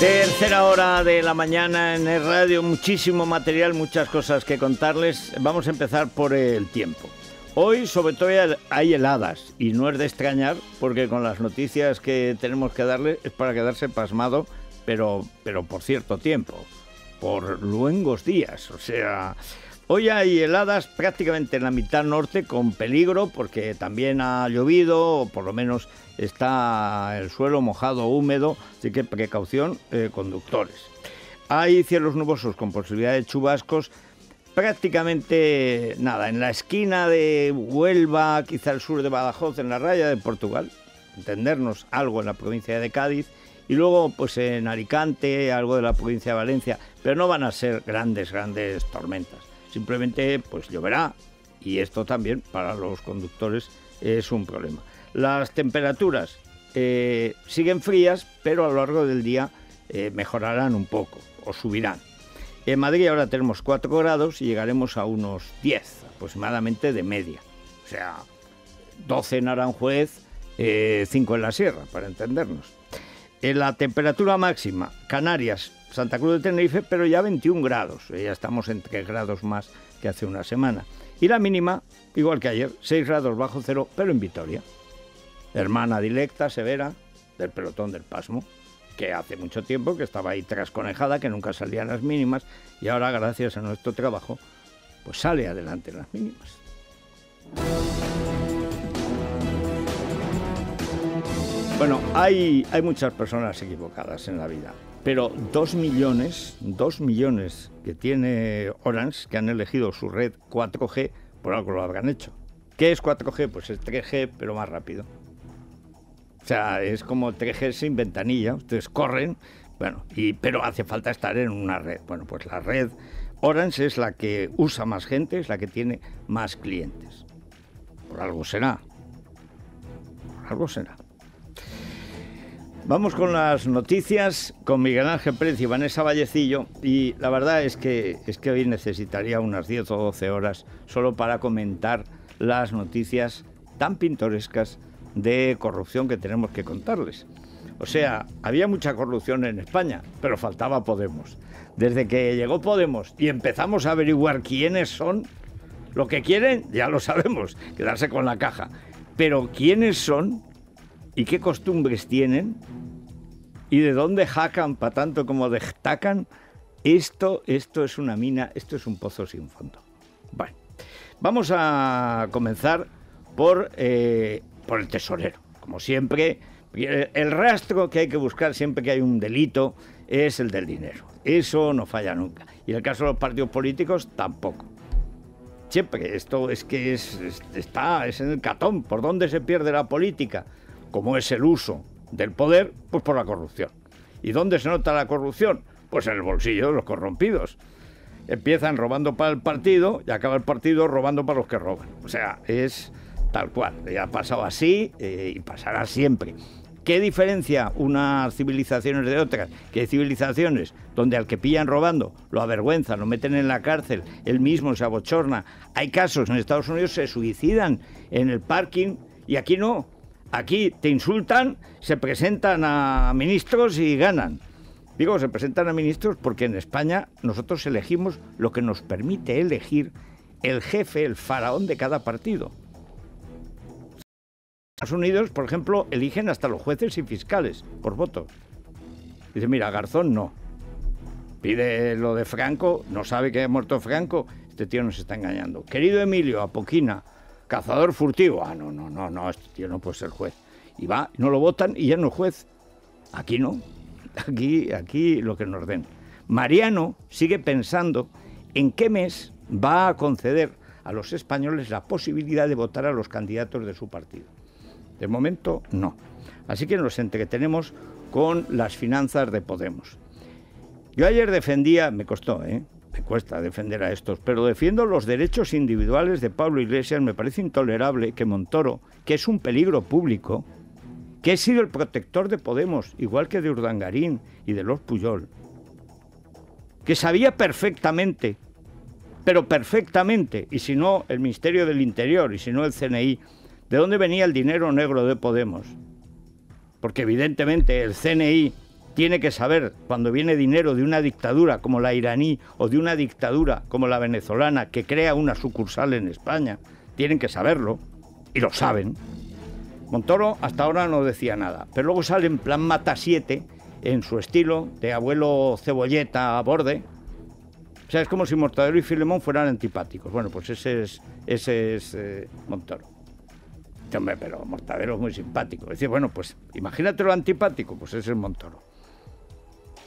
Tercera hora de la mañana en el radio, muchísimo material, muchas cosas que contarles. Vamos a empezar por el tiempo. Hoy sobre todo hay heladas y no es de extrañar porque con las noticias que tenemos que darle es para quedarse pasmado, pero por cierto tiempo, por luengos días. O sea, hoy hay heladas prácticamente en la mitad norte con peligro porque también ha llovido, o por lo menos está el suelo mojado, húmedo, así que precaución conductores. Hay cielos nubosos con posibilidad de chubascos. Prácticamente nada, en la esquina de Huelva, quizá al sur de Badajoz, en la raya de Portugal, entendernos algo en la provincia de Cádiz, y luego pues en Alicante, algo de la provincia de Valencia, pero no van a ser grandes tormentas, simplemente pues lloverá, y esto también para los conductores es un problema. Las temperaturas siguen frías, pero a lo largo del día mejorarán un poco, o subirán. En Madrid ahora tenemos 4 grados y llegaremos a unos 10, aproximadamente de media. O sea, 12 en Aranjuez, 5 en la Sierra, para entendernos. En la temperatura máxima, Canarias, Santa Cruz de Tenerife, pero ya 21 grados. Ya estamos en 3 grados más que hace una semana. Y la mínima, igual que ayer, 6 grados bajo cero, pero en Vitoria. Hermana directa, severa, del pelotón del pasmo, que hace mucho tiempo que estaba ahí trasconejada, que nunca salían las mínimas, y ahora, gracias a nuestro trabajo, pues sale adelante las mínimas. Bueno, hay muchas personas equivocadas en la vida, pero 2 millones que tiene Orange, que han elegido su red 4G, por algo lo habrán hecho. ¿Qué es 4G? Pues es 3G, pero más rápido. O sea, es como 3G sin ventanilla, ustedes corren, bueno, pero hace falta estar en una red. Bueno, pues la red Orange es la que usa más gente, es la que tiene más clientes. Por algo será. Por algo será. Vamos con las noticias, con Miguel Ángel Precio y Vanessa Vallecillo, y la verdad es que hoy necesitaría unas 10 o 12 horas solo para comentar las noticias tan pintorescas de corrupción que tenemos que contarles. O sea, había mucha corrupción en España, pero faltaba Podemos. Desde que llegó Podemos y empezamos a averiguar quiénes son, lo que quieren, ya lo sabemos, quedarse con la caja. Pero quiénes son y qué costumbres tienen y de dónde jacan para tanto como destacan, esto es una mina, esto es un pozo sin fondo. Bueno, vamos a comenzar por el tesorero. Como siempre, el rastro que hay que buscar siempre que hay un delito es el del dinero. Eso no falla nunca. Y en el caso de los partidos políticos, tampoco. Siempre, esto es que es en el catón. ¿Por dónde se pierde la política? Como es el uso del poder, pues por la corrupción. ¿Y dónde se nota la corrupción? Pues en el bolsillo de los corrompidos. Empiezan robando para el partido y acaba el partido robando para los que roban. O sea, es tal cual, ya ha pasado así y pasará siempre. ¿Qué diferencia unas civilizaciones de otras? Que hay civilizaciones donde al que pillan robando lo avergüenzan, lo meten en la cárcel, él mismo se abochorna. Hay casos en Estados Unidos, se suicidan en el parking y aquí no. Aquí te insultan, se presentan a ministros y ganan. Digo, se presentan a ministros porque en España nosotros elegimos lo que nos permite elegir el jefe, el faraón de cada partido. Estados Unidos, por ejemplo, eligen hasta los jueces y fiscales por voto. Dice, mira, Garzón no. Pide lo de Franco, no sabe que ha muerto Franco. Este tío nos está engañando. Querido Emilio, Apoquina, cazador furtivo. Ah, no, este tío no puede ser juez. Y va, no lo votan y ya no es juez. Aquí no. Aquí lo que nos den. Mariano sigue pensando en qué mes va a conceder a los españoles la posibilidad de votar a los candidatos de su partido. De momento, no. Así que nos entretenemos con las finanzas de Podemos. Yo ayer defendía, me costó, me cuesta defender a estos, pero defiendo los derechos individuales de Pablo Iglesias. Me parece intolerable que Montoro, que es un peligro público, que he sido el protector de Podemos, igual que de Urdangarín y de los Pujol, que sabía perfectamente, pero perfectamente, y si no el Ministerio del Interior, y si no el CNI, ¿de dónde venía el dinero negro de Podemos? Porque evidentemente el CNI tiene que saber cuando viene dinero de una dictadura como la iraní o de una dictadura como la venezolana que crea una sucursal en España. Tienen que saberlo y lo saben. Montoro hasta ahora no decía nada, pero luego sale en plan Mata 7, en su estilo de abuelo cebolleta a borde. O sea, es como si Mortadelo y Filemón fueran antipáticos. Bueno, pues ese es Montoro. Pero Mortadelo es muy simpático. Es decir, bueno, pues imagínate lo antipático, pues ese es Montoro.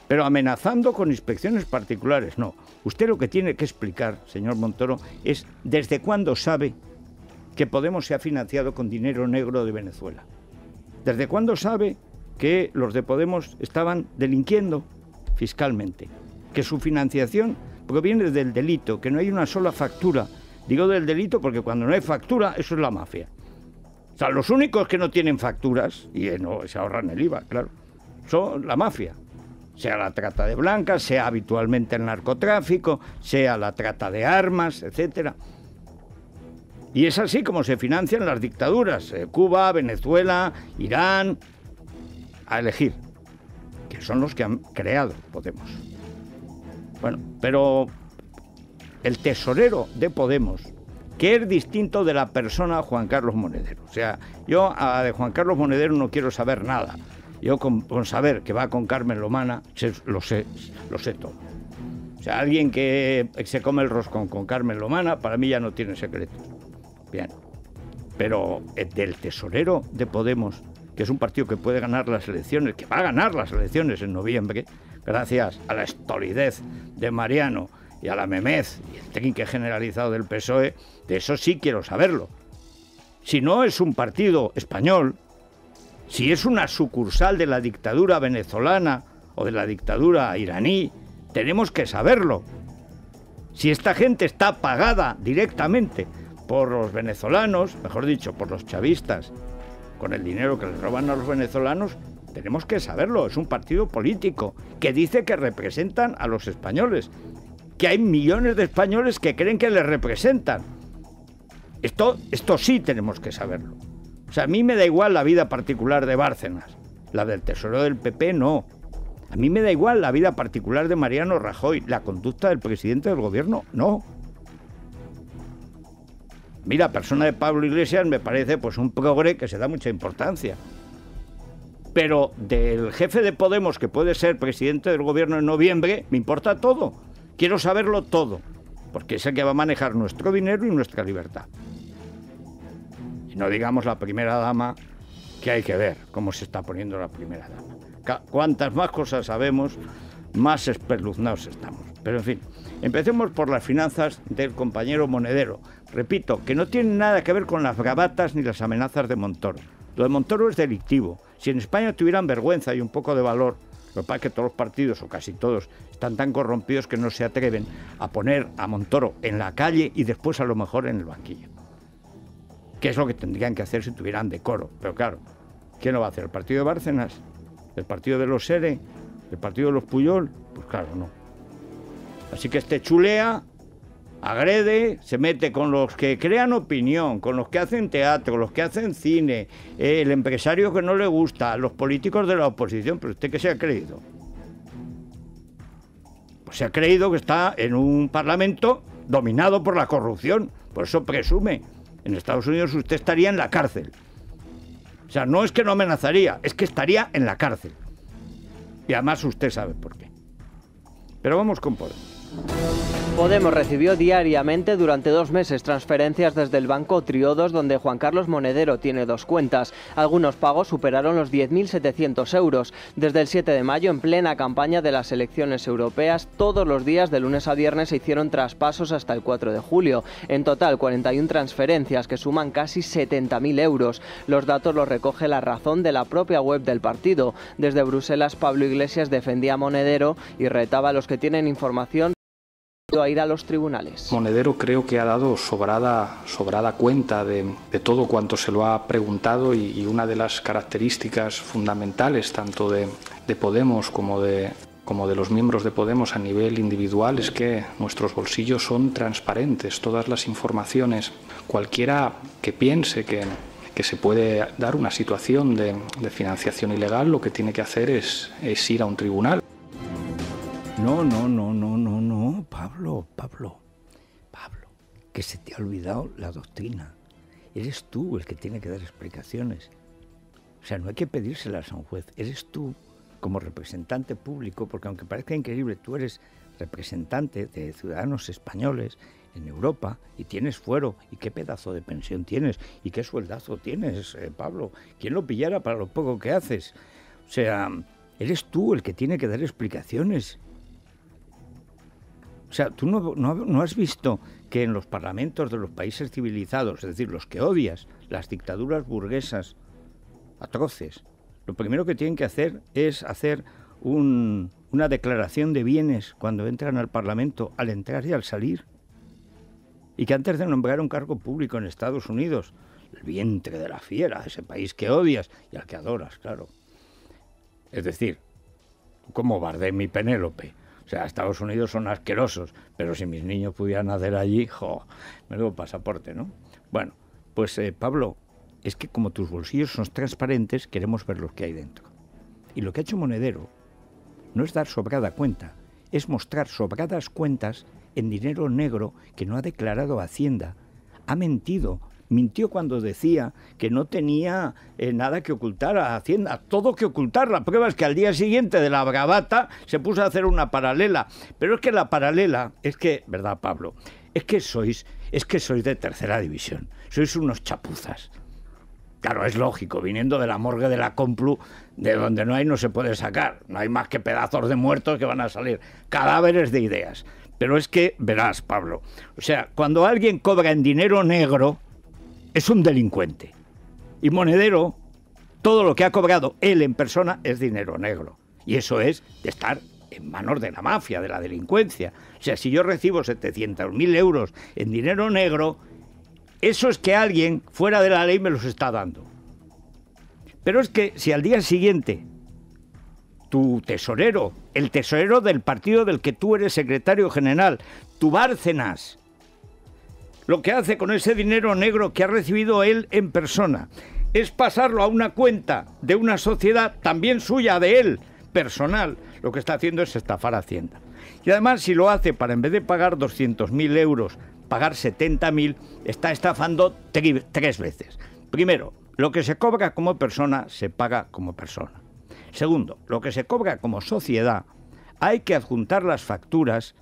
Pero amenazando con inspecciones particulares, no. Usted lo que tiene que explicar, señor Montoro, es desde cuándo sabe que Podemos se ha financiado con dinero negro de Venezuela. ¿Desde cuándo sabe que los de Podemos estaban delinquiendo fiscalmente? Que su financiación, porque viene del delito, que no hay una sola factura. Digo del delito porque cuando no hay factura, eso es la mafia. O sea, los únicos que no tienen facturas, y no se ahorran el IVA, claro, son la mafia. Sea la trata de blancas, sea habitualmente el narcotráfico, sea la trata de armas, etcétera. Y es así como se financian las dictaduras, Cuba, Venezuela, Irán, a elegir, que son los que han creado Podemos. Bueno, pero el tesorero de Podemos, que es distinto de la persona Juan Carlos Monedero. O sea, yo de Juan Carlos Monedero no quiero saber nada. Yo con saber que va con Carmen Lomana, lo sé todo. O sea, alguien que se come el roscón con Carmen Lomana, para mí ya no tiene secretos. Bien, pero del tesorero de Podemos, que es un partido que puede ganar las elecciones, que va a ganar las elecciones en noviembre, gracias a la estolidez de Mariano y a la memez y el trinque generalizado del PSOE, de eso sí quiero saberlo. Si no es un partido español, si es una sucursal de la dictadura venezolana o de la dictadura iraní, tenemos que saberlo. Si esta gente está pagada directamente por los venezolanos, mejor dicho, por los chavistas, con el dinero que les roban a los venezolanos, tenemos que saberlo. Es un partido político que dice que representan a los españoles, que hay millones de españoles que creen que les representan. Esto sí tenemos que saberlo. O sea, a mí me da igual la vida particular de Bárcenas, la del tesorero del PP no. A mí me da igual la vida particular de Mariano Rajoy, la conducta del presidente del gobierno no. Mira, persona de Pablo Iglesias me parece pues un progre que se da mucha importancia. Pero del jefe de Podemos, que puede ser presidente del gobierno en noviembre, me importa todo. Quiero saberlo todo, porque es el que va a manejar nuestro dinero y nuestra libertad. Y no digamos la primera dama, que hay que ver cómo se está poniendo la primera dama. Cuantas más cosas sabemos, más espeluznados estamos. Pero en fin, empecemos por las finanzas del compañero Monedero. Repito, que no tiene nada que ver con las bravatas ni las amenazas de Montoro. Lo de Montoro es delictivo. Si en España tuvieran vergüenza y un poco de valor, lo que pasa es que todos los partidos, o casi todos, están tan corrompidos que no se atreven a poner a Montoro en la calle y después a lo mejor en el banquillo. Que es lo que tendrían que hacer si tuvieran decoro. Pero claro, ¿quién lo va a hacer? ¿El partido de Bárcenas? ¿El partido de los ERE? ¿El partido de los Pujol? Pues claro, no. Así que este chulea, agrede, se mete con los que crean opinión, con los que hacen teatro, los que hacen cine, el empresario que no le gusta, los políticos de la oposición. Pero usted, ¿qué se ha creído? Pues se ha creído que está en un parlamento dominado por la corrupción. Por eso presume. En Estados Unidos usted estaría en la cárcel. O sea, no es que no amenazaría, es que estaría en la cárcel. Y además usted sabe por qué. Pero vamos con Podemos. Podemos recibió diariamente durante 2 meses transferencias desde el banco Triodos, donde Juan Carlos Monedero tiene 2 cuentas. Algunos pagos superaron los 10.700 euros. Desde el 7 de mayo, en plena campaña de las elecciones europeas, todos los días de lunes a viernes se hicieron traspasos hasta el 4 de julio. En total, 41 transferencias que suman casi 70.000 euros. Los datos los recoge La Razón de la propia web del partido. Desde Bruselas, Pablo Iglesias defendía a Monedero y retaba a los que tienen información a ir a los tribunales. Monedero creo que ha dado sobrada cuenta de todo cuanto se lo ha preguntado y una de las características fundamentales tanto de Podemos como de los miembros de Podemos a nivel individual es que nuestros bolsillos son transparentes. Todas las informaciones, cualquiera que piense que que se puede dar una situación de financiación ilegal, lo que tiene que hacer es ir a un tribunal. No, Pablo, que se te ha olvidado la doctrina. Eres tú el que tiene que dar explicaciones. O sea, no hay que pedírselas a un juez. Eres tú, como representante público, porque aunque parezca increíble, tú eres representante de ciudadanos españoles en Europa y tienes fuero. ¿Y qué pedazo de pensión tienes? ¿Y qué sueldazo tienes, Pablo? ¿Quién lo pillara para lo poco que haces? O sea, eres tú el que tiene que dar explicaciones. O sea, tú no has visto que en los parlamentos de los países civilizados, es decir, los que odias, las dictaduras burguesas atroces, lo primero que tienen que hacer es hacer una declaración de bienes cuando entran al Parlamento, al entrar y al salir. Y que antes de nombrar un cargo público en Estados Unidos, el vientre de la fiera, ese país que odias y al que adoras, claro. Es decir, como Bardem y Penélope. O sea, Estados Unidos son asquerosos, pero si mis niños pudieran nacer allí, ¡jo! Menudo pasaporte, ¿no? Bueno, pues Pablo, es que como tus bolsillos son transparentes, queremos ver lo que hay dentro. Y lo que ha hecho Monedero no es dar sobrada cuenta, es mostrar sobradas cuentas en dinero negro que no ha declarado Hacienda. Ha mentido. Mintió cuando decía que no tenía nada que ocultar a Hacienda, todo que ocultar. La prueba es que al día siguiente de la bravata se puso a hacer una paralela. Pero es que la paralela, es que, ¿verdad, Pablo? Es que sois de tercera división, sois unos chapuzas. Claro, es lógico, viniendo de la morgue de la Complu, de donde no hay no se puede sacar, no hay más que pedazos de muertos que van a salir, cadáveres de ideas. Pero es que, verás, Pablo, o sea, cuando alguien cobra en dinero negro, es un delincuente. Y Monedero, todo lo que ha cobrado él en persona es dinero negro. Y eso es de estar en manos de la mafia, de la delincuencia. O sea, si yo recibo 700.000 euros en dinero negro, eso es que alguien fuera de la ley me los está dando. Pero es que si al día siguiente tu tesorero, el tesorero del partido del que tú eres secretario general, tu Bárcenas, lo que hace con ese dinero negro que ha recibido él en persona es pasarlo a una cuenta de una sociedad también suya, de él, personal, lo que está haciendo es estafar a Hacienda. Y además, si lo hace para, en vez de pagar 200.000 euros, pagar 70.000, está estafando tres veces. Primero, lo que se cobra como persona, se paga como persona. Segundo, lo que se cobra como sociedad, hay que adjuntar las facturas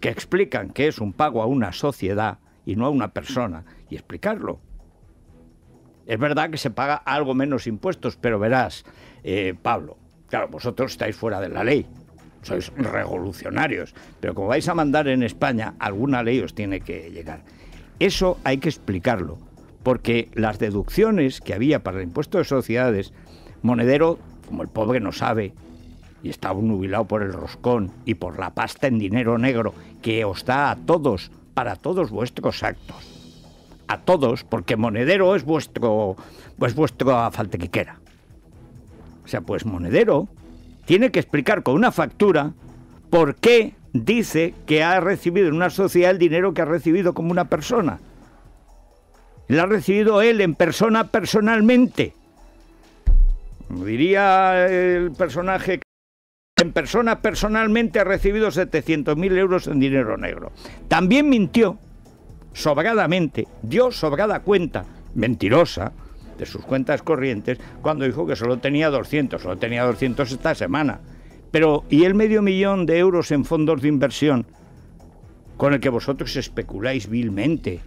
que explican que es un pago a una sociedad y no a una persona, y explicarlo. Es verdad que se paga algo menos impuestos, pero verás, Pablo, claro, vosotros estáis fuera de la ley. Sois revolucionarios, pero como vais a mandar en España, alguna ley os tiene que llegar. Eso hay que explicarlo, porque las deducciones que había para el impuesto de sociedades, Monedero, como el pobre no sabe, y está obnubilado por el roscón y por la pasta en dinero negro que os da a todos, para todos vuestros actos. A todos, porque Monedero es vuestra faltequiquera. O sea, pues Monedero tiene que explicar con una factura por qué dice que ha recibido en una sociedad el dinero que ha recibido como una persona. Lo ha recibido él en persona, personalmente. Como diría el personaje, en persona, personalmente ha recibido 700.000 euros en dinero negro. También mintió sobradamente, dio sobrada cuenta, mentirosa, de sus cuentas corrientes, cuando dijo que solo tenía 200 esta semana. Pero, ¿y el $500.000 de euros en fondos de inversión con el que vosotros especuláis vilmente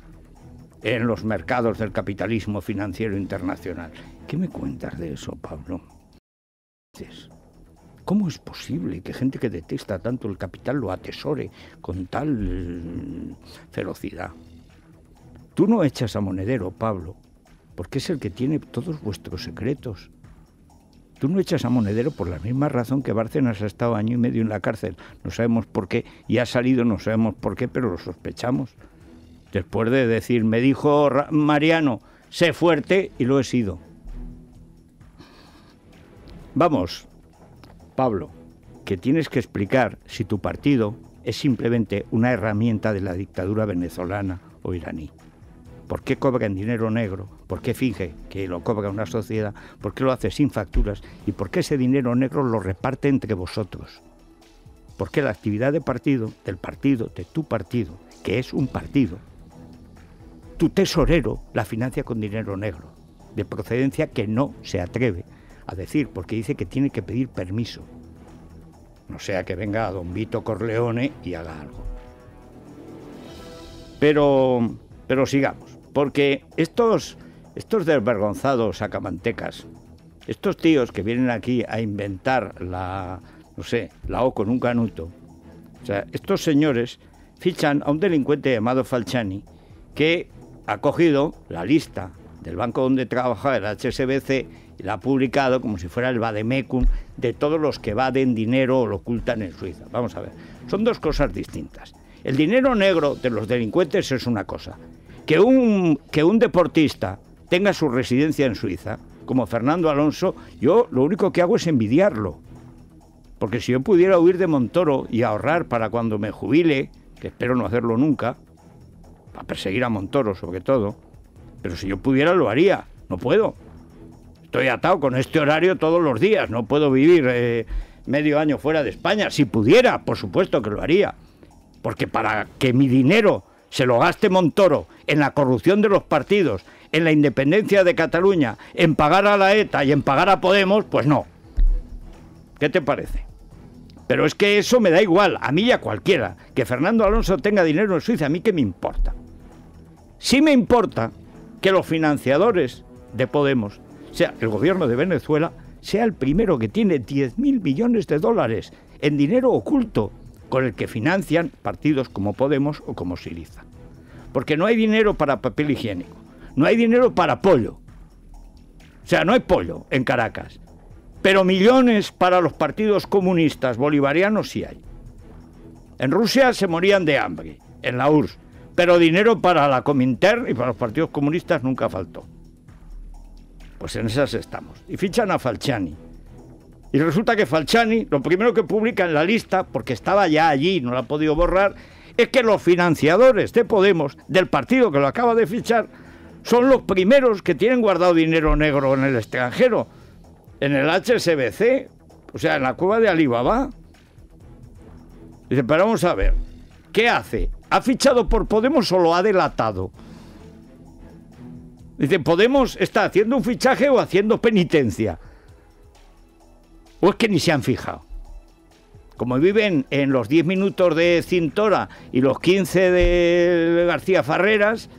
en los mercados del capitalismo financiero internacional? ¿Qué me cuentas de eso, Pablo? ¿Cómo es posible que gente que detesta tanto el capital lo atesore con tal ferocidad? Tú no echas a Monedero, Pablo, porque es el que tiene todos vuestros secretos. Tú no echas a Monedero por la misma razón que Bárcenas ha estado 1,5 años en la cárcel, no sabemos por qué, y ha salido, no sabemos por qué, pero lo sospechamos. Después de decir, me dijo Mariano, sé fuerte, y lo he sido. Vamos, Pablo, que tienes que explicar si tu partido es simplemente una herramienta de la dictadura venezolana o iraní. ¿Por qué cobran dinero negro? ¿Por qué finge que lo cobra una sociedad? ¿Por qué lo hace sin facturas? ¿Y por qué ese dinero negro lo reparte entre vosotros? ¿Por qué la actividad de partido, del partido, de tu partido, que es un partido, tu tesorero la financia con dinero negro, de procedencia que no se atreve a decir, porque dice que tiene que pedir permiso? No sea que venga a don Vito Corleone y haga algo. Pero sigamos, porque estos desvergonzados sacamantecas, estos tíos que vienen aquí a inventar la, no sé, la O con un canuto, o sea, estos señores fichan a un delincuente llamado Falciani, que ha cogido la lista del banco donde trabaja, el HSBC, y la ha publicado como si fuera el vademecum de todos los que evaden dinero o lo ocultan en Suiza. Vamos a ver, son dos cosas distintas. El dinero negro de los delincuentes es una cosa. Que un deportista tenga su residencia en Suiza, como Fernando Alonso, yo lo único que hago es envidiarlo. Porque si yo pudiera huir de Montoro y ahorrar para cuando me jubile, que espero no hacerlo nunca, para perseguir a Montoro sobre todo, pero si yo pudiera lo haría, no puedo. Estoy atado con este horario todos los días, no puedo vivir medio año fuera de España. Si pudiera, por supuesto que lo haría, porque para que mi dinero se lo gaste Montoro en la corrupción de los partidos, en la independencia de Cataluña, en pagar a la ETA y en pagar a Podemos, pues no. ¿Qué te parece? Pero es que eso me da igual, a mí y a cualquiera. Que Fernando Alonso tenga dinero en Suiza, a mí qué me importa. Sí me importa que los financiadores de Podemos, o sea, el gobierno de Venezuela, sea el primero que tiene 10.000 millones de dólares en dinero oculto con el que financian partidos como Podemos o como Siriza. Porque no hay dinero para papel higiénico, no hay dinero para pollo. O sea, no hay pollo en Caracas. Pero millones para los partidos comunistas bolivarianos sí hay. En Rusia se morían de hambre, en la URSS, pero dinero para la Comintern y para los partidos comunistas nunca faltó. Pues en esas estamos. Y fichan a Falciani. Y resulta que Falciani, lo primero que publica en la lista, porque estaba ya allí, no la ha podido borrar, es que los financiadores de Podemos, del partido que lo acaba de fichar, son los primeros que tienen guardado dinero negro en el extranjero. En el HSBC, o sea, en la cueva de Alibaba. Dice, pero vamos a ver, ¿qué hace? ¿Ha fichado por Podemos o lo ha delatado? Dice, ¿Podemos está haciendo un fichaje o haciendo penitencia? O es que ni se han fijado. Como viven en los 10 minutos de Cintora y los 15 de García Farreras,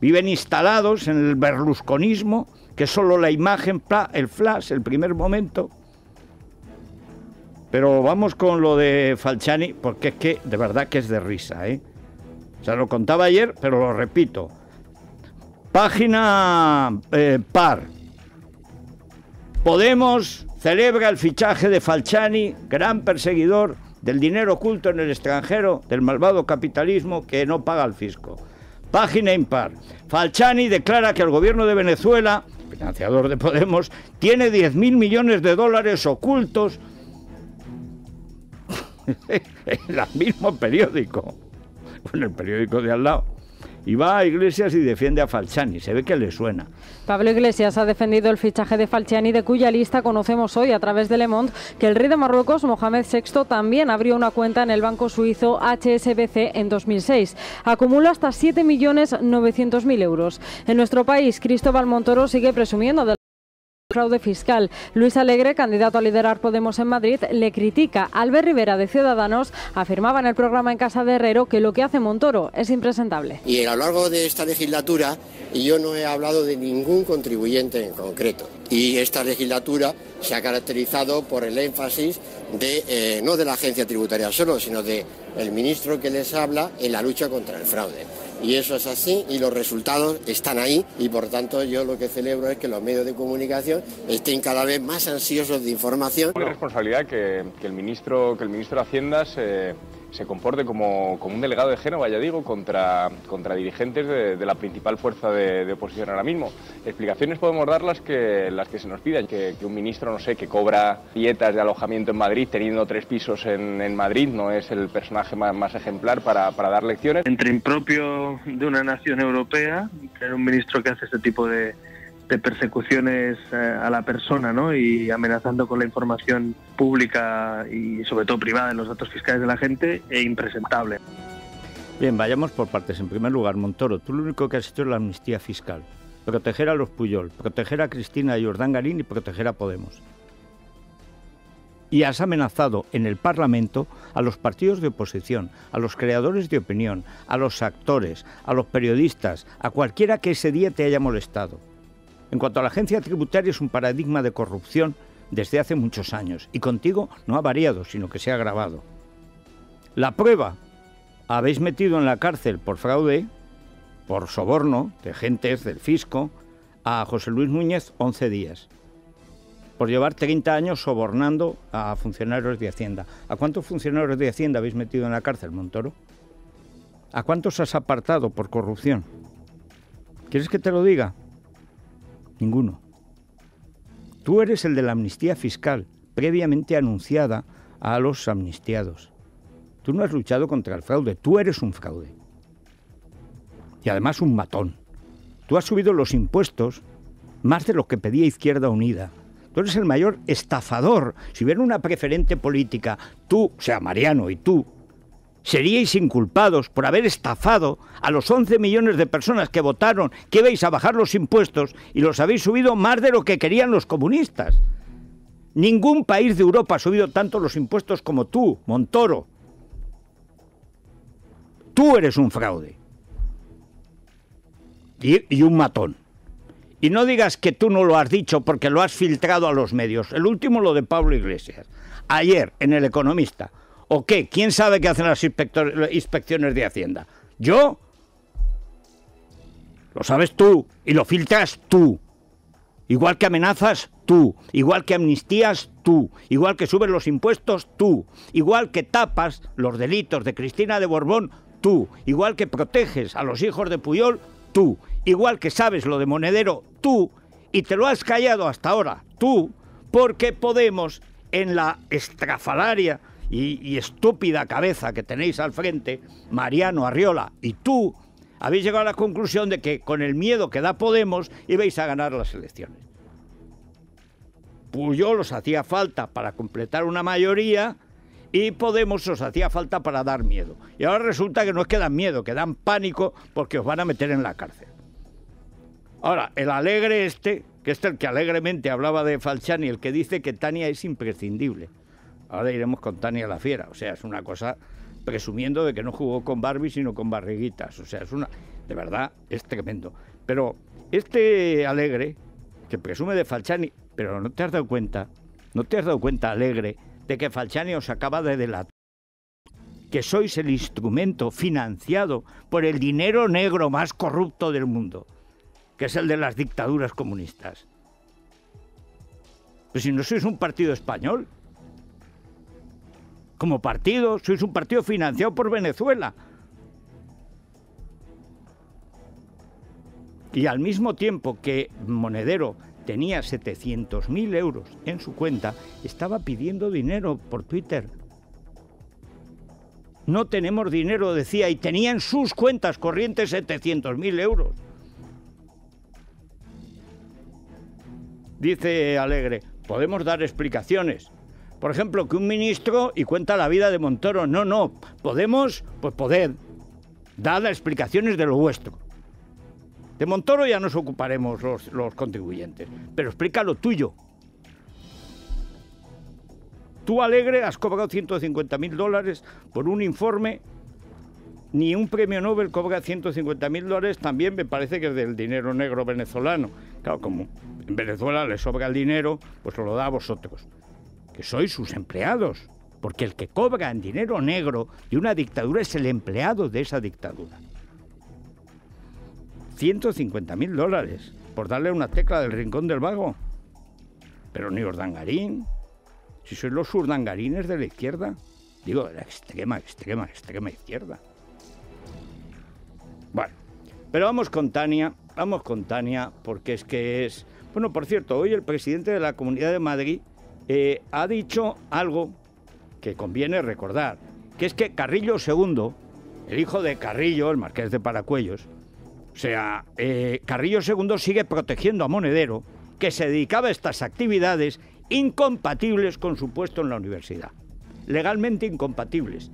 viven instalados en el berlusconismo, que solo la imagen, el flash, el primer momento. Pero vamos con lo de Falciani, porque es que de verdad que es de risa, ¿eh? O sea, lo contaba ayer, pero lo repito. Página par. Podemos celebra el fichaje de Falciani, gran perseguidor del dinero oculto en el extranjero, del malvado capitalismo que no paga el fisco. Página impar. Falciani declara que el gobierno de Venezuela, financiador de Podemos, tiene 10.000 millones de dólares ocultos en el mismo periódico, en el periódico de al lado. Y va a Iglesias y defiende a Falciani, se ve que le suena. Pablo Iglesias ha defendido el fichaje de Falciani, de cuya lista conocemos hoy a través de Le Monde que el rey de Marruecos, Mohamed VI, también abrió una cuenta en el banco suizo HSBC en 2006. Acumula hasta 7.900.000 euros. En nuestro país, Cristóbal Montoro sigue presumiendo del fraude fiscal. Luis Alegre, candidato a liderar Podemos en Madrid, le critica. Albert Rivera, de Ciudadanos, afirmaba en el programa En Casa de Herrero que lo que hace Montoro es impresentable. Y a lo largo de esta legislatura yo no he hablado de ningún contribuyente en concreto. Y esta legislatura se ha caracterizado por el énfasis de, no de la agencia tributaria solo, sino de el ministro que les habla en la lucha contra el fraude. Y eso es así y los resultados están ahí y por tanto yo lo que celebro es que los medios de comunicación estén cada vez más ansiosos de información. Es responsabilidad que el ministro de Hacienda se comporte como un delegado de Génova, ya digo, contra dirigentes de la principal fuerza de oposición ahora mismo. Explicaciones podemos dar las que se nos pidan, que un ministro, no sé, que cobra dietas de alojamiento en Madrid teniendo 3 pisos en Madrid, no es el personaje más ejemplar para dar lecciones. Entre impropio de una nación europea, tener un ministro que hace este tipo de de persecuciones a la persona, ¿no? Y amenazando con la información pública y sobre todo privada de los datos fiscales de la gente, e impresentable. Bien, vayamos por partes. En primer lugar, Montoro, tú lo único que has hecho es la amnistía fiscal. Proteger a los Pujol, proteger a Cristina y Urdangarín y proteger a Podemos. Y has amenazado en el Parlamento a los partidos de oposición, a los creadores de opinión, a los actores, a los periodistas, a cualquiera que ese día te haya molestado. En cuanto a la agencia tributaria, es un paradigma de corrupción desde hace muchos años. Y contigo no ha variado, sino que se ha agravado. La prueba... habéis metido en la cárcel por fraude, por soborno de gentes del fisco, a José Luis Núñez 11 días. Por llevar 30 años sobornando a funcionarios de Hacienda. ¿A cuántos funcionarios de Hacienda habéis metido en la cárcel, Montoro? ¿A cuántos has apartado por corrupción? ¿Quieres que te lo diga? Ninguno. Tú eres el de la amnistía fiscal, previamente anunciada a los amnistiados. Tú no has luchado contra el fraude, tú eres un fraude. Y además un matón. Tú has subido los impuestos más de lo que pedía Izquierda Unida. Tú eres el mayor estafador. Si hubiera una preferente política, tú, o sea, Mariano y tú, seríais inculpados por haber estafado a los 11 millones de personas que votaron que ibais a bajar los impuestos y los habéis subido más de lo que querían los comunistas. Ningún país de Europa ha subido tanto los impuestos como tú, Montoro. Tú eres un fraude y un matón. Y no digas que tú no lo has dicho porque lo has filtrado a los medios. El último, lo de Pablo Iglesias. Ayer, en El Economista. ¿O qué? ¿Quién sabe qué hacen las inspecciones de Hacienda? ¿Yo? Lo sabes tú y lo filtras tú. Igual que amenazas, tú. Igual que amnistías, tú. Igual que subes los impuestos, tú. Igual que tapas los delitos de Cristina de Borbón, tú. Igual que proteges a los hijos de Pujol, tú. Igual que sabes lo de Monedero, tú. Y te lo has callado hasta ahora, tú. Porque Podemos, en la estrafalaria y estúpida cabeza que tenéis al frente, Mariano Arriola y tú, habéis llegado a la conclusión de que con el miedo que da Podemos ibais a ganar las elecciones. Pujol os hacía falta para completar una mayoría... y Podemos os hacía falta para dar miedo. Y ahora resulta que no es que dan miedo, que dan pánico porque os van a meter en la cárcel. Ahora, el Alegre este, que es el que alegremente hablaba de Falciani, el que dice que Tania es imprescindible. Ahora iremos con Tania la Fiera. O sea, es una cosa presumiendo de que no jugó con Barbie, sino con barriguitas. O sea, es una... de verdad, es tremendo. Pero este Alegre, que presume de Falciani, pero no te has dado cuenta, Alegre, de que Falciani os acaba de delatar, que sois el instrumento financiado por el dinero negro más corrupto del mundo, que es el de las dictaduras comunistas. Pues si no sois un partido español, como partido, sois un partido financiado por Venezuela. Y al mismo tiempo que Monedero tenía 700.000 euros en su cuenta, estaba pidiendo dinero por Twitter. No tenemos dinero, decía, y tenía en sus cuentas corrientes 700.000 euros. Dice Alegre, podemos dar explicaciones. Por ejemplo, que un ministro y cuenta la vida de Montoro. No, no, Podemos, pues poded, dad explicaciones de lo vuestro. De Montoro ya nos ocuparemos los contribuyentes, pero explica lo tuyo. Tú, Alegre, has cobrado 150.000 dólares por un informe, ni un premio Nobel cobra 150.000 dólares, también me parece que es del dinero negro venezolano. Claro, como en Venezuela les sobra el dinero, pues lo da a vosotros, que sois sus empleados, porque el que cobra en dinero negro de una dictadura es el empleado de esa dictadura. 150.000 dólares por darle una tecla del rincón del vago. Pero ni Urdangarín, si sois los urdangarines de la izquierda, digo, de la extrema izquierda. Bueno, pero vamos con Tania, porque es que es... Bueno, por cierto, hoy el presidente de la Comunidad de Madrid ha dicho algo que conviene recordar, que es que Carrillo II, el hijo de Carrillo, el marqués de Paracuellos, O sea, Carrillo II sigue protegiendo a Monedero, que se dedicaba a estas actividades incompatibles con su puesto en la universidad. Legalmente incompatibles.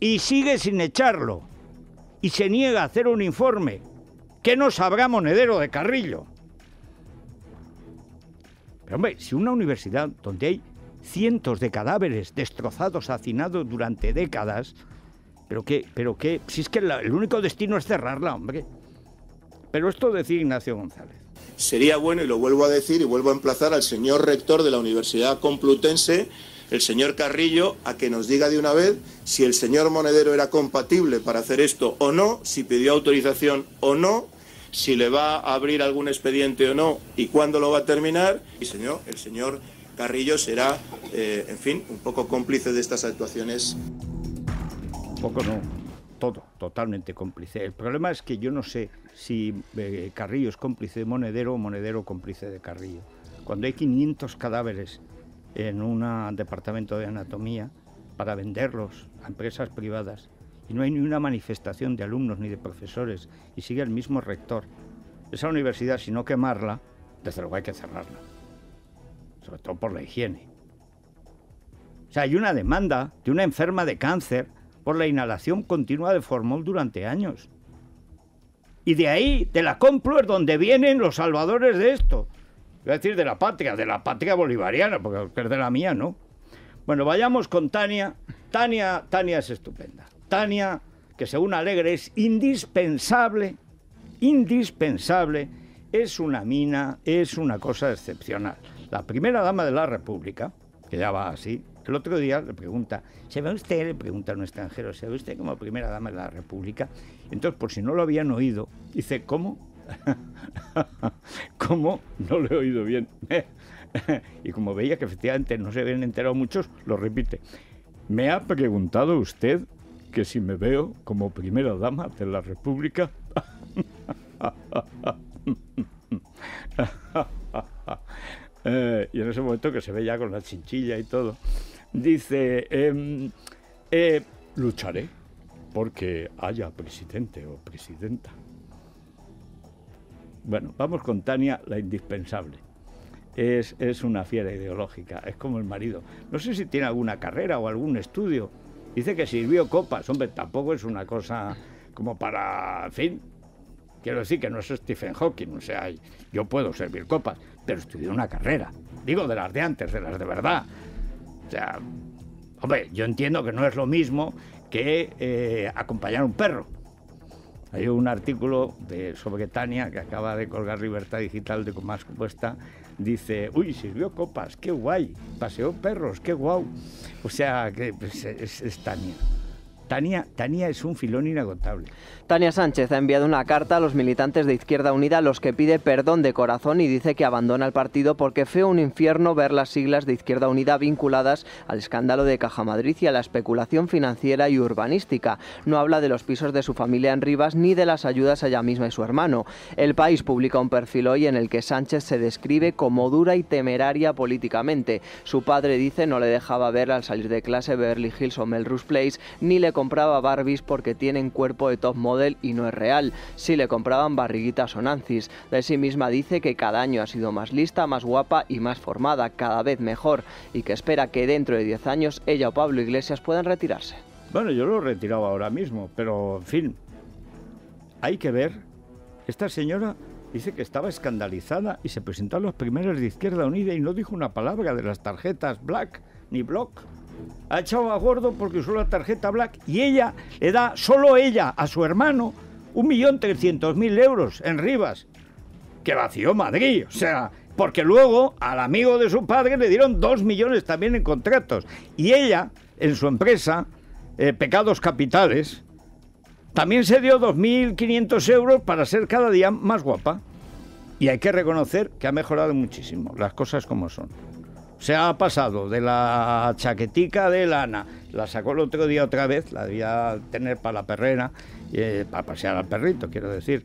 Y sigue sin echarlo. Y se niega a hacer un informe. ¿Qué no sabrá Monedero de Carrillo? Pero hombre, si una universidad donde hay cientos de cadáveres destrozados, hacinados durante décadas... Pero qué, si es que el único destino es cerrarla, hombre. Pero esto decía Ignacio González. Sería bueno, y lo vuelvo a decir, y vuelvo a emplazar al señor rector de la Universidad Complutense, el señor Carrillo, a que nos diga de una vez si el señor Monedero era compatible para hacer esto o no, si pidió autorización o no, si le va a abrir algún expediente o no, y cuándo lo va a terminar. Y señor, el señor Carrillo será, en fin, un poco cómplice de estas actuaciones. Poco no, todo, totalmente cómplice. El problema es que yo no sé si Carrillo es cómplice de Monedero o Monedero cómplice de Carrillo. Cuando hay 500 cadáveres en un departamento de anatomía para venderlos a empresas privadas y no hay ni una manifestación de alumnos ni de profesores y sigue el mismo rector, esa universidad, si no quemarla, desde luego hay que cerrarla, sobre todo por la higiene. O sea, hay una demanda de una enferma de cáncer por la inhalación continua de formol durante años. Y de ahí, de la Complu, es donde vienen los salvadores de esto. Voy a decir de la patria bolivariana, porque es de la mía, ¿no? Bueno, vayamos con Tania. Tania es estupenda. Tania, que según Alegre es indispensable, es una mina, es una cosa excepcional. La primera dama de la República, que ya va así. El otro día le pregunta, ¿se ve usted? Le pregunta a un extranjero, ¿se ve usted como primera dama de la República? Entonces, por si no lo habían oído, dice, ¿cómo? ¿Cómo? No lo he oído bien. Y como veía que efectivamente no se habían enterado muchos, lo repite. ¿Me ha preguntado usted que si me veo como primera dama de la República? Y en ese momento que se ve ya con la chinchilla y todo, dice, lucharé porque haya presidente o presidenta. Bueno, vamos con Tania, la indispensable. Es una fiera ideológica, es como el marido. No sé si tiene alguna carrera o algún estudio. Dice que sirvió copas. Hombre, tampoco es una cosa como para, en fin... Quiero decir que no es Stephen Hawking, o sea, yo puedo servir copas, pero estudié una carrera. Digo, de las de antes, de las de verdad. O sea, hombre, yo entiendo que no es lo mismo que acompañar a un perro. Hay un artículo sobre Tania que acaba de colgar Libertad Digital de Más Compuesta. Dice, uy, sirvió copas, qué guay, paseó perros, qué guau. O sea, que pues, es Tania. Tania es un filón inagotable. Tania Sánchez ha enviado una carta a los militantes de Izquierda Unida a los que pide perdón de corazón y dice que abandona el partido porque fue un infierno ver las siglas de Izquierda Unida vinculadas al escándalo de Caja Madrid y a la especulación financiera y urbanística. No habla de los pisos de su familia en Rivas ni de las ayudas a ella misma y su hermano. El País publica un perfil hoy en el que Sánchez se describe como dura y temeraria políticamente. Su padre, dice, no le dejaba ver al salir de clase Beverly Hills o Melrose Place, ni le compraba Barbies porque tienen cuerpo de top model y no es real, si le compraban barriguitas o nancis. De sí misma dice que cada año ha sido más lista, más guapa y más formada, cada vez mejor, y que espera que dentro de 10 años ella o Pablo Iglesias puedan retirarse. Bueno, yo lo he retirado ahora mismo, pero en fin, hay que ver. Esta señora dice que estaba escandalizada y se presentó a los primeros de Izquierda Unida y no dijo una palabra de las tarjetas Black ni Block. Ha echado a gordo porque usó la tarjeta Black y ella le da, solo ella, a su hermano 1.300.000 euros en Rivas, que vació Madrid, o sea, porque luego al amigo de su padre le dieron 2 millones también en contratos y ella, en su empresa Pecados Capitales, también se dio 2.500 euros para ser cada día más guapa. Y hay que reconocer que ha mejorado muchísimo, las cosas como son. Se ha pasado de la chaquetica de lana, la sacó el otro día otra vez, la debía tener para la perrera, para pasear al perrito, quiero decir.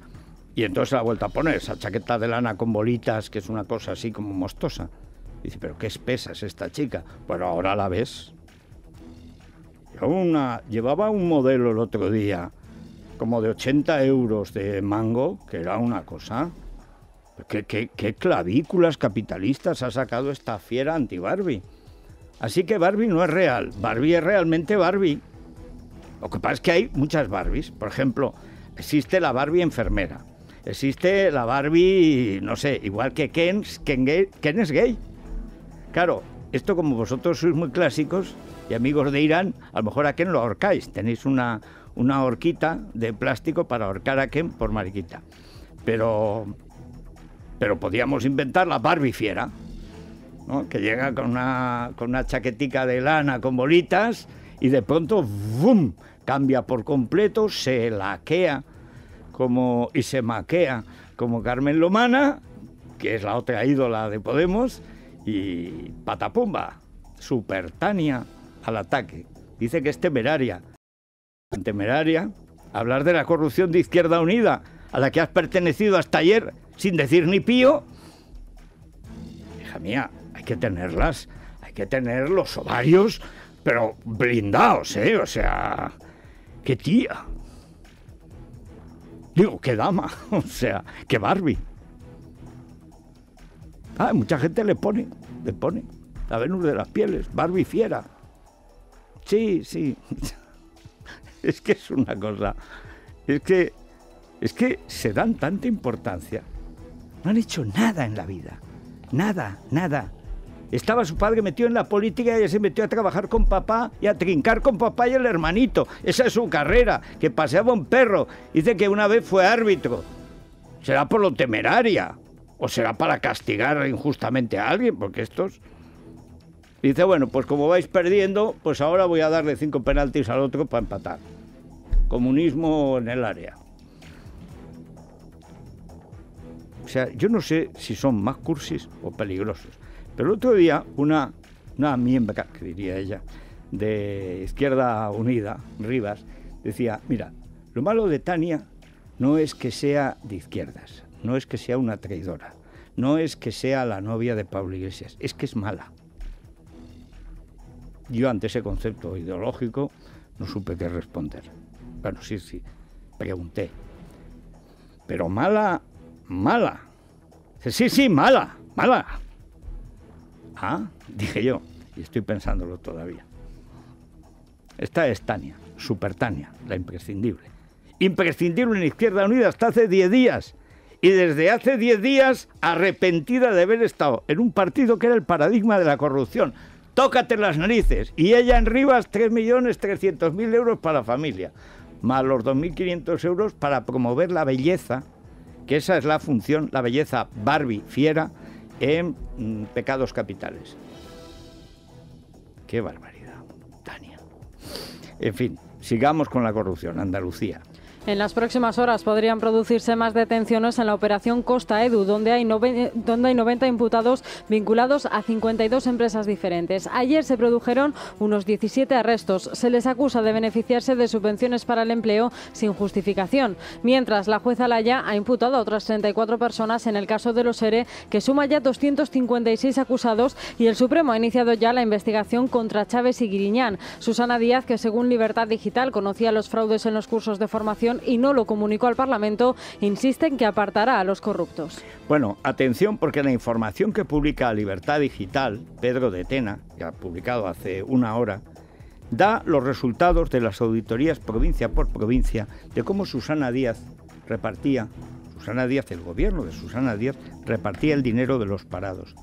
Y entonces la ha vuelto a poner, esa chaqueta de lana con bolitas, que es una cosa así como mostosa. Y dice, pero qué espesa es esta chica. Bueno, ahora la ves. Llevaba un modelo el otro día, como de 80 euros de mango, que era una cosa... ¿Qué clavículas capitalistas ha sacado esta fiera anti-Barbie? Así que Barbie no es real. Barbie es realmente Barbie. Lo que pasa es que hay muchas Barbies. Por ejemplo, existe la Barbie enfermera. Existe la Barbie, no sé, igual que Ken es gay. Claro, esto como vosotros sois muy clásicos y amigos de Irán, a lo mejor a Ken lo ahorcáis. Tenéis una horquita de plástico para ahorcar a Ken por mariquita. Pero podíamos inventar la Barbie Fiera, ¿no? Que llega con una chaquetica de lana con bolitas y de pronto ¡bum!, cambia por completo, se laquea y se maquea como Carmen Lomana, que es la otra ídola de Podemos, y patapumba, super Tania al ataque. Dice que es temeraria. Temeraria, hablar de la corrupción de Izquierda Unida, a la que has pertenecido hasta ayer, sin decir ni pío. Hija mía, hay que tenerlas, hay que tener los ovarios, pero blindados, ¿eh? O sea, qué tía. Digo, qué dama, o sea, qué Barbie. Ah, mucha gente le pone la Venus de las Pieles, Barbie Fiera. Sí, sí. Es que es una cosa, es que se dan tanta importancia. No han hecho nada en la vida. Nada, nada. Estaba su padre metido en la política y ella se metió a trabajar con papá y a trincar con papá y el hermanito. Esa es su carrera, que paseaba un perro. Dice que una vez fue árbitro. ¿Será por lo temeraria? ¿O será para castigar injustamente a alguien? Porque estos... Dice, bueno, pues como vais perdiendo, pues ahora voy a darle 5 penaltis al otro para empatar. Comunismo en el área. O sea, yo no sé si son más cursis o peligrosos. Pero el otro día, una miembro, que diría ella, de Izquierda Unida, Rivas, decía, mira, lo malo de Tania no es que sea de izquierdas, no es que sea una traidora, no es que sea la novia de Pablo Iglesias, es que es mala. Yo ante ese concepto ideológico no supe qué responder. Bueno, sí, pregunté. Pero mala... mala. Sí, mala. Ah, dije yo, y estoy pensándolo todavía. Esta es Tania, super Tania, la imprescindible. Imprescindible en Izquierda Unida hasta hace 10 días. Y desde hace 10 días arrepentida de haber estado en un partido que era el paradigma de la corrupción. Tócate las narices. Y ella en Rivas, 3.300.000 euros para la familia, más los 2.500 euros para promover la belleza, que esa es la función, la belleza Barbie Fiera en Pecados Capitales. ¡Qué barbaridad, Tania! En fin, sigamos con la corrupción. Andalucía. En las próximas horas podrían producirse más detenciones en la operación Costa Edu, donde hay 90 imputados vinculados a 52 empresas diferentes. Ayer se produjeron unos 17 arrestos. Se les acusa de beneficiarse de subvenciones para el empleo sin justificación. Mientras, la jueza Laya ha imputado a otras 34 personas en el caso de los ERE, que suma ya 256 acusados, y el Supremo ha iniciado ya la investigación contra Chávez y Griñán. Susana Díaz, que según Libertad Digital conocía los fraudes en los cursos de formación y no lo comunicó al Parlamento, insiste en que apartará a los corruptos. Bueno, atención, porque la información que publica Libertad Digital, Pedro de Tena, que ha publicado hace una hora, da los resultados de las auditorías provincia por provincia de cómo el gobierno de Susana Díaz repartía el dinero de los parados.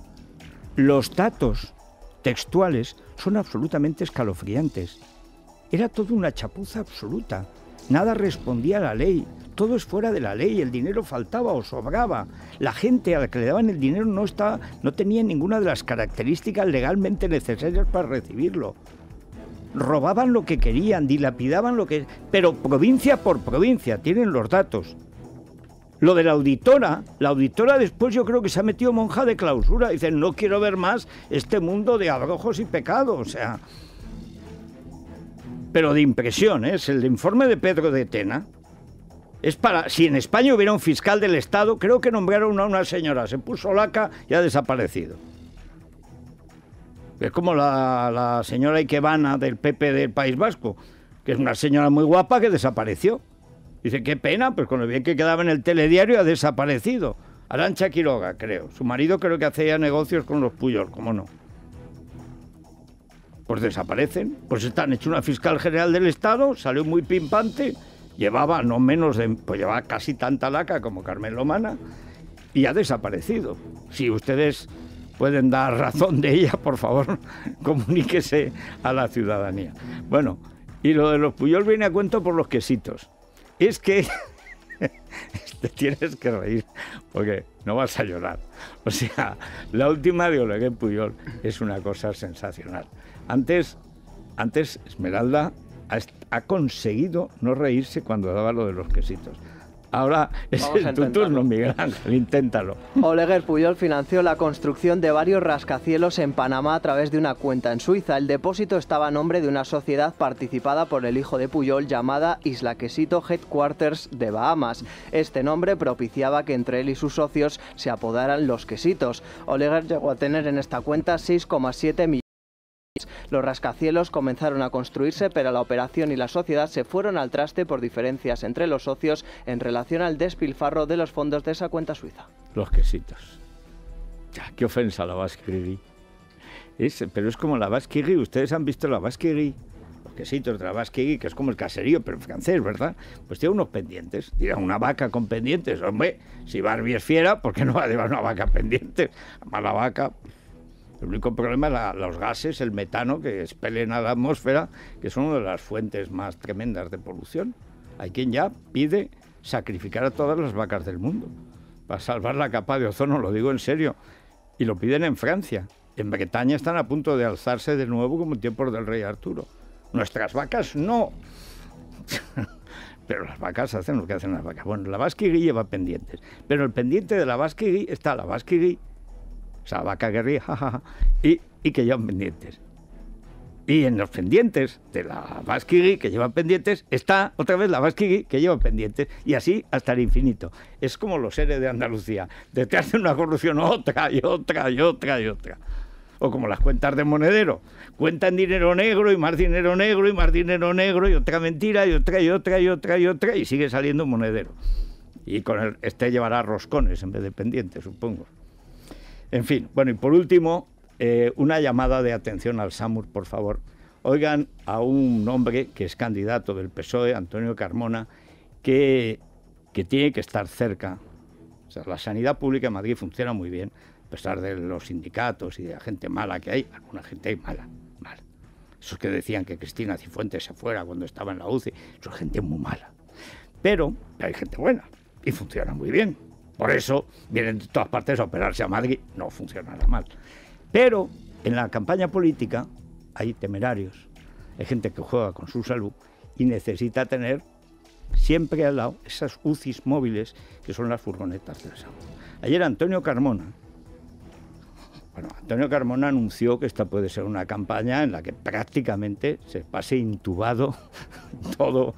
Los datos textuales son absolutamente escalofriantes. Era toda una chapuza absoluta. Nada respondía a la ley, todo es fuera de la ley, el dinero faltaba o sobraba. La gente a la que le daban el dinero no tenía ninguna de las características legalmente necesarias para recibirlo. Robaban lo que querían, dilapidaban lo que... Pero provincia por provincia tienen los datos. Lo de la auditora después yo creo que se ha metido monja de clausura. Dicen, no quiero ver más este mundo de abrojos y pecados, o sea... Pero de impresión, ¿eh? Es el informe de Pedro de Tena. Es para... Si en España hubiera un fiscal del Estado, creo que nombraron a una señora, se puso laca y ha desaparecido. Es como la señora Ikebana del PP del País Vasco, que es una señora muy guapa que desapareció. Dice, qué pena, pues con lo bien que quedaba en el telediario ha desaparecido. Arantxa Quiroga, creo. Su marido creo que hacía negocios con los Pujol, ¿cómo no? Pues desaparecen. Pues están hecho una fiscal general del Estado, salió muy pimpante, llevaba no menos de... pues llevaba casi tanta laca como Carmen Lomana y ha desaparecido. Si ustedes pueden dar razón de ella, por favor, comuníquese a la ciudadanía. Bueno, y lo de los Pujol viene a cuento por los quesitos. Es que te tienes que reír porque no vas a llorar. O sea, la última de Oleguer Pujol es una cosa sensacional. Antes Esmeralda ha conseguido no reírse cuando daba lo de los quesitos. Ahora es tu turno, Miguel Ángel, inténtalo. Oleguer Pujol financió la construcción de varios rascacielos en Panamá a través de una cuenta en Suiza. El depósito estaba a nombre de una sociedad participada por el hijo de Pujol llamada Isla Quesito Headquarters de Bahamas. Este nombre propiciaba que entre él y sus socios se apodaran los quesitos. Oleguer llegó a tener en esta cuenta 6,7 millones. Los rascacielos comenzaron a construirse, pero la operación y la sociedad se fueron al traste por diferencias entre los socios en relación al despilfarro de los fondos de esa cuenta suiza. Los quesitos. Ya, qué ofensa la Basquiri. Pero es como la Basquiri, ustedes han visto la Basquiri. Los quesitos de la Basquiri, que es como el caserío, pero francés, ¿verdad? Pues tiene unos pendientes. Dirá, una vaca con pendientes. Hombre, si Barbie es fiera, ¿por qué no va a llevar una vaca pendiente? Mala vaca. El único problema es los gases, el metano que expelen a la atmósfera, que son una de las fuentes más tremendas de polución. Hay quien ya pide sacrificar a todas las vacas del mundo para salvar la capa de ozono, lo digo en serio. Y lo piden en Francia. En Bretaña están a punto de alzarse de nuevo como en tiempos del rey Arturo. Nuestras vacas no. Pero las vacas hacen lo que hacen las vacas. Bueno, la Basquigui lleva pendientes. Pero el pendiente de la Basquigui está la Basquigui. O sea, vaca guerrilla, jajaja, y que llevan pendientes. Y en los pendientes de la Basquigui, que llevan pendientes, está otra vez la Basquigui, que lleva pendientes. Y así hasta el infinito. Es como los seres de Andalucía. Te hacen una corrupción otra, y otra, y otra, y otra. O como las cuentas de Monedero. Cuentan dinero negro, y más dinero negro, y más dinero negro, y otra mentira, y otra, y otra, y otra, y otra, y sigue saliendo Monedero. Y con este llevará roscones en vez de pendientes, supongo. En fin, bueno, y por último, una llamada de atención al SAMUR, por favor. Oigan a un hombre que es candidato del PSOE, Antonio Carmona, que tiene que estar cerca. O sea, la sanidad pública en Madrid funciona muy bien, a pesar de los sindicatos y de la gente mala que hay. Alguna gente hay mala. Esos que decían que Cristina Cifuentes se fuera cuando estaba en la UCI, eso es gente muy mala. Pero hay gente buena y funciona muy bien. Por eso vienen de todas partes a operarse a Madrid, no funcionará mal. Pero en la campaña política hay temerarios, hay gente que juega con su salud y necesita tener siempre al lado esas UCIs móviles que son las furgonetas del SAMUR. Ayer Antonio Carmona anunció que esta puede ser una campaña en la que prácticamente se pase intubado todo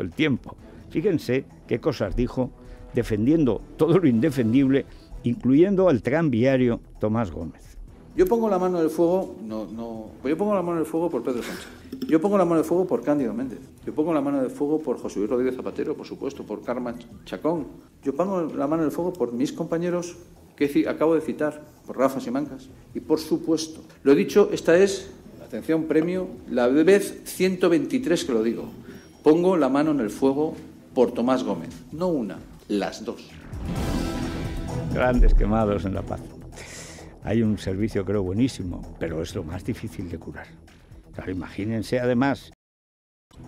el tiempo. Fíjense qué cosas dijo, defendiendo todo lo indefendible, incluyendo al tranviario Tomás Gómez. Yo pongo la mano en el fuego, yo pongo la mano en el fuego por Pedro Sánchez. Yo pongo la mano en el fuego por Cándido Méndez. Yo pongo la mano en el fuego por José Luis Rodríguez Zapatero, por supuesto, por Carmen Chacón. Yo pongo la mano en el fuego por mis compañeros que acabo de citar, por Rafa Simancas. Y por supuesto, lo he dicho, esta es, atención, premio, la vez 123 que lo digo. Pongo la mano en el fuego por Tomás Gómez. No una. Las dos. Grandes quemados en La Paz. Hay un servicio, creo, buenísimo, pero es lo más difícil de curar. Claro, imagínense, además,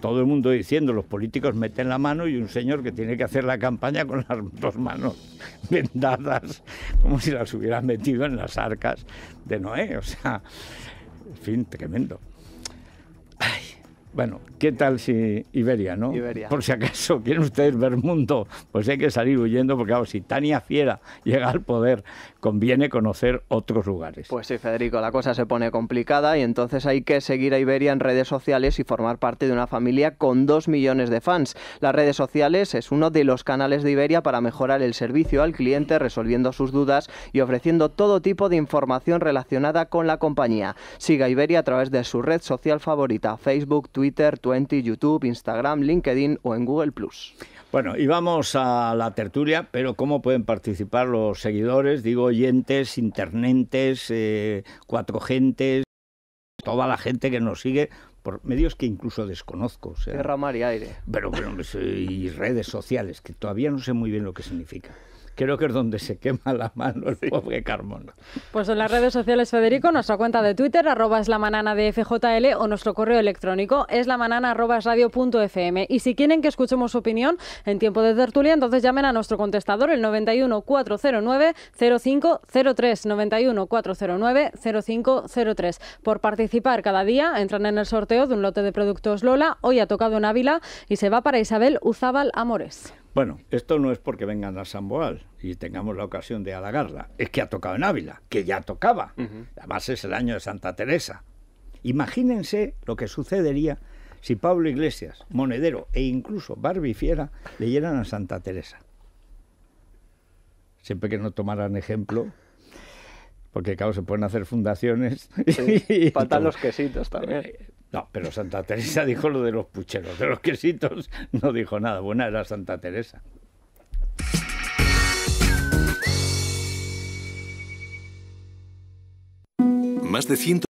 todo el mundo diciendo, los políticos meten la mano y un señor que tiene que hacer la campaña con las dos manos vendadas, como si las hubiera metido en las arcas de Noé. O sea, en fin, tremendo. Ay. Bueno, ¿qué tal si Iberia, no? Iberia. Por si acaso quieren ustedes ver mundo, pues hay que salir huyendo, porque claro, si Tania Fiera llega al poder, conviene conocer otros lugares. Pues sí, Federico, la cosa se pone complicada y entonces hay que seguir a Iberia en redes sociales y formar parte de una familia con 2 millones de fans. Las redes sociales es uno de los canales de Iberia para mejorar el servicio al cliente, resolviendo sus dudas y ofreciendo todo tipo de información relacionada con la compañía. Siga Iberia a través de su red social favorita, Facebook, Twitter, Twitter, Twenty, YouTube, Instagram, LinkedIn o en Google+. Bueno, y vamos a la tertulia, pero ¿cómo pueden participar los seguidores? Digo, oyentes, internentes, cuatro gentes, toda la gente que nos sigue por medios que incluso desconozco. O sea, tierra, mar y aire. Pero, y redes sociales, que todavía no sé muy bien lo que significa. Creo que es donde se quema la mano el pobre Carmona. Pues en las redes sociales, Federico, nuestra cuenta de Twitter, @eslamanana_de FJL, o nuestro correo electrónico, eslamanana@radio.fm. Y si quieren que escuchemos su opinión en tiempo de tertulia, entonces llamen a nuestro contestador, el 91 409 0503, 91 409 0503. Por participar cada día, entran en el sorteo de un lote de productos Lola. Hoy ha tocado en Ávila y se va para Isabel Uzábal Amores. Bueno, esto no es porque vengan a San Boal y tengamos la ocasión de halagarla. Es que ha tocado en Ávila, que ya tocaba. Además es el año de Santa Teresa. Imagínense lo que sucedería si Pablo Iglesias, Monedero e incluso Barbie Fiera leyeran a Santa Teresa. Siempre que no tomaran ejemplo, porque claro, se pueden hacer fundaciones. Sí, y faltan todo. Los quesitos también. No, pero Santa Teresa dijo lo de los pucheros, de los quesitos no dijo nada. Buena era Santa Teresa. Más de 100